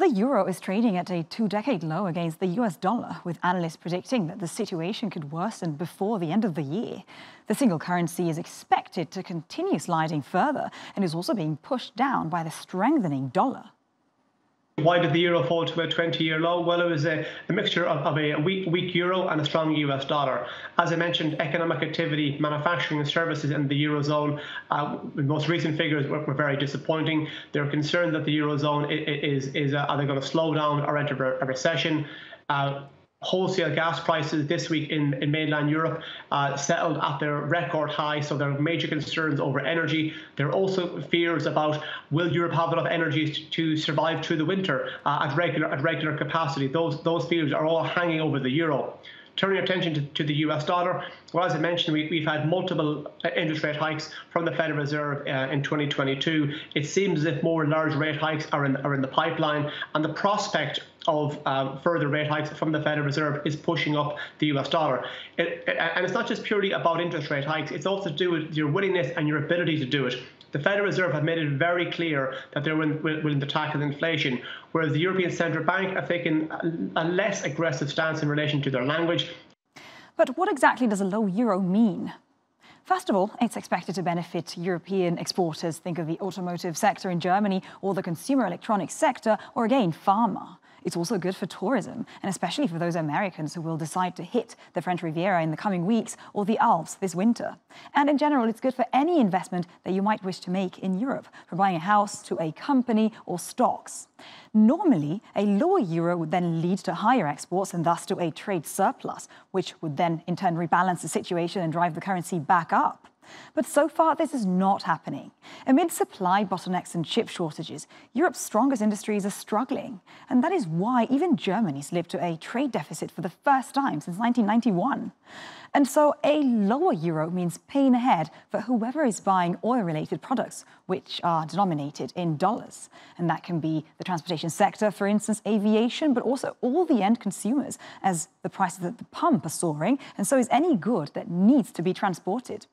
The euro is trading at a two-decade low against the US dollar, with analysts predicting that the situation could worsen before the end of the year. The single currency is expected to continue sliding further and is also being pushed down by the strengthening dollar. Why did the euro fall to a 20-year low? Well, it was a mixture of a weak euro and a strong US dollar. As I mentioned, economic activity, manufacturing and services in the eurozone, the most recent figures were very disappointing. They're concerned that the eurozone is either going to slow down or enter a recession. Wholesale gas prices this week in mainland Europe settled at their record high, so there are major concerns over energy. There are also fears about, will Europe have enough energy to survive through the winter at regular capacity? Those fears are all hanging over the euro. Turning your attention to the US dollar, well, as I mentioned, we've had multiple interest rate hikes from the Federal Reserve in 2022. It seems as if more large rate hikes are in the pipeline, and the prospect of further rate hikes from the Federal Reserve is pushing up the US dollar. And it's not just purely about interest rate hikes, it's also to do with your willingness and your ability to do it. The Federal Reserve have made it very clear that they're willing to tackle inflation, whereas the European Central Bank have taken a less aggressive stance in relation to their language. But what exactly does a low euro mean? First of all, it's expected to benefit European exporters. Think of the automotive sector in Germany, or the consumer electronics sector, or again, pharma. It's also good for tourism, and especially for those Americans who will decide to hit the French Riviera in the coming weeks or the Alps this winter. And in general, it's good for any investment that you might wish to make in Europe, from buying a house to a company or stocks. Normally, a lower euro would then lead to higher exports and thus to a trade surplus, which would then in turn rebalance the situation and drive the currency back up. But so far, this is not happening. Amid supply bottlenecks and chip shortages, Europe's strongest industries are struggling. And that is why even Germany slipped to a trade deficit for the first time since 1991. And so a lower euro means pain ahead for whoever is buying oil-related products, which are denominated in dollars. And that can be the transportation sector, for instance, aviation, but also all the end consumers, as the prices at the pump are soaring, and so is any good that needs to be transported.